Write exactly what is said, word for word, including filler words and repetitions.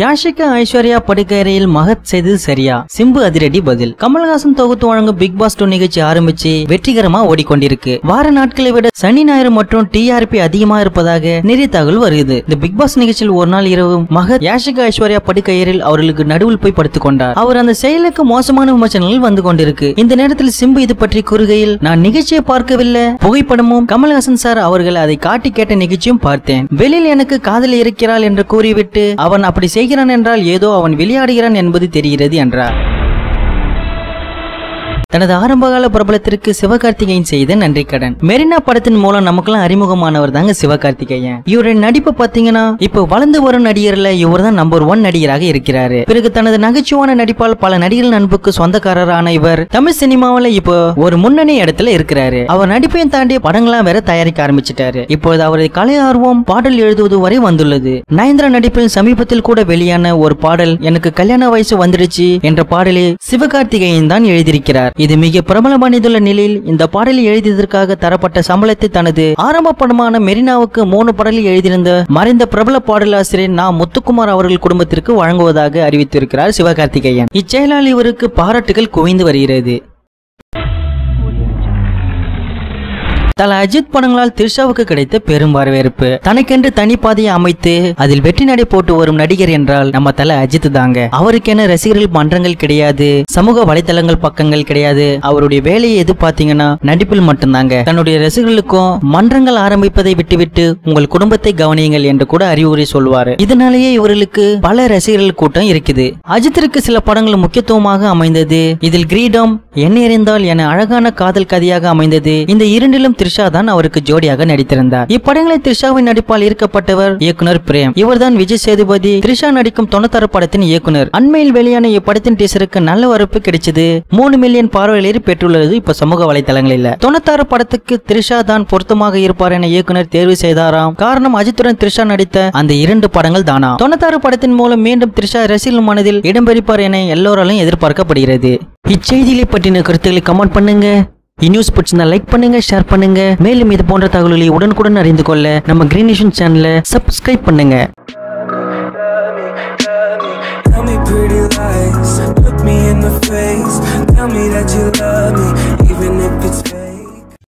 யாஷிகா ஐஸ்வர்யா படுக்கையறையில் மகத் செய்தது சரியா? சிம்பு அதிரடி பதில். கமல்ஹாசன் தொகுத்து வழங்கும் பிக் பாஸ் டூ நிகழ்ச்சி ஆரம்பிச்சு வெற்றிகரமா ஓடிக்கொண்டிருக்கு. வார நாட்களை விட சனி ஞாயிறு மற்றும் டிஆர்பி அதிகமா இருப்பதாக நிறைய தகவல் வருது. இந்த பிக் பாஸ் நிகழ்ச்சியில் ஒரு நாள் இரவு மகத் யாஷிகா ஐஸ்வர்யா படுக்கையறையில் அவர்களுக்கு நடுவில் போய் படுத்துக் கொண்டார். அவர் அந்த செயலுக்கு மோசமான விமர்சனங்கள் வந்து கொண்டிருக்கு. இந்த நேரத்தில் சிம்பு இது பற்றி கூறுகையில், நான் நிகழ்ச்சியை பார்க்கவில்லை, புகைப்படமும் கமல்ஹாசன் சார் அவர்கள் அதை காட்டி கேட்ட நிகழ்ச்சியும் பார்த்தேன். வெளியில் எனக்கு காதல் இருக்கிறாள் என்று கூறிவிட்டு அவன் அப்படி செய்கிறான் என்றால் ஏதோ அவன் விளையாடுகிறான் என்பது தெரிகிறது என்றார். தனது ஆரம்பகால பிரபலத்திற்கு சிவகார்த்திகேயன் செய்த நன்றி கடன். மெரினா படத்தின் மூலம் நமக்கெல்லாம் அறிமுகமானவர் தாங்க சிவகார்த்திகேயன். இவருடைய நடிப்பு பாத்தீங்கன்னா இப்ப வளர்ந்து வரும் நடிகர்ல இவர் தான் நம்பர் ஒன் நடிகராக இருக்கிறாரு. பிறகு தனது நகைச்சுவான நடிப்பால் பல நடிகர்கள் நண்புக்கு சொந்தக்காரரான இவர் தமிழ் சினிமாவில இப்போ ஒரு முன்னணி இடத்துல இருக்கிறாரு. அவர் நடிப்பையும் தாண்டி படங்களாம் வேற தயாரிக்க ஆரம்பிச்சிட்டாரு. இப்போது அவரது கலை ஆர்வம் பாடல் எழுதுவது வரை வந்துள்ளது. நயன்தாரா நடிப்பில் சமீபத்தில் கூட வெளியான ஒரு பாடல் எனக்கு கல்யாண வயசு வந்துடுச்சு என்ற பாடலை சிவகார்த்திகேயன் தான் எழுதியிருக்கிறார். இது மிக பிரபலமானதுள்ள நிலையில் இந்த பாடலை எழுதியதற்காக தரப்பட்ட சம்பளத்தை தனது ஆரம்ப படமான மெரினாவுக்கு மூணு பாடலை எழுதியிருந்த மறைந்த பிரபல பாடலாசிரியர் நா முத்துக்குமார் அவர்கள் குடும்பத்திற்கு வழங்குவதாக அறிவித்திருக்கிறார் சிவகார்த்திகேயன். இச்செயலால் இவருக்கு பாராட்டுகள் குவிந்து வருகிறது. தல அஜீத் படங்களால் திரிஷாவுக்கு கிடைத்த பெரும் வரவேற்பு. தனக்கென்று தனி பாதையை அமைத்து அதில் வெற்றி நடை போட்டு வரும் நடிகர் என்றால் நம்ம தல அஜீத் தாங்க. அவருக்கென ரசிகர்கள் மன்றங்கள் கிடையாது, சமூக வலைதளங்கள் பக்கங்கள் கிடையாது. அவருடைய வேலையை எது பாத்தீங்கன்னா நடிப்பில் மட்டும்தாங்க. தன்னுடைய ரசிகர்களுக்கும் மன்றங்கள் ஆரம்பிப்பதை விட்டுவிட்டு உங்கள் குடும்பத்தை கவனியுங்கள் என்று கூட அறிவுரை சொல்வாரு. இதனாலேயே இவர்களுக்கு பல ரசிகர்கள் கூட்டம் இருக்குது. அஜீத்திற்கு சில படங்கள் முக்கியத்துவமாக அமைந்தது. இதில் கிரீடம், என்ன எறிந்தால் என அழகான காதல் கதையாக அமைந்தது. இந்த இரண்டிலும் திரிஷா தான் அவருக்கு ஜோடியாக நடித்திருந்தார். இப்படங்களை திரிஷாவின் நடிப்பால் ஈர்க்கப்பட்டவர் இயக்குனர் பிரேம். இவர்தான் விஜய் சேதுபதி திரிஷா நடிக்கும் தொண்ணூத்தாறு படத்தின் இயக்குனர். அண்மையில் வெளியான இப்படத்தின் டீசருக்கு நல்ல வரவேற்பு கிடைச்சது. மூணு மில்லியன் பார்வையாளர் பெற்றுள்ளது இப்ப சமூக வலைதளங்களில். தொண்ணூத்தாறு படத்துக்கு திரிஷா தான் பொருத்தமாக இருப்பார் என இயக்குனர் தேர்வு செய்தாராம். காரணம், அஜித்துடன் திரிஷா நடித்த அந்த இரண்டு படங்கள் தானா. தொண்ணூத்தாறு படத்தின் மூலம் மீண்டும் திரிஷா ரசிகர்கள் மனதில் இடம்பெறுப்பார் என எல்லோராலும் எதிர்பார்க்கப்படுகிறது. இச்செய்திகளை பற்றின கருத்துக்களை கமெண்ட் பண்ணுங்க. இந்நியூஸ் பிடிச்சிருந்தா லைக் பண்ணுங்க, ஷேர் பண்ணுங்க. மேலும் இது போன்ற தகவல்களை உடனுக்குடன் அறிந்து கொள்ள நம்ம கிரீன் விஷன் சேனலை சப்ஸ்கிரைப் பண்ணுங்க.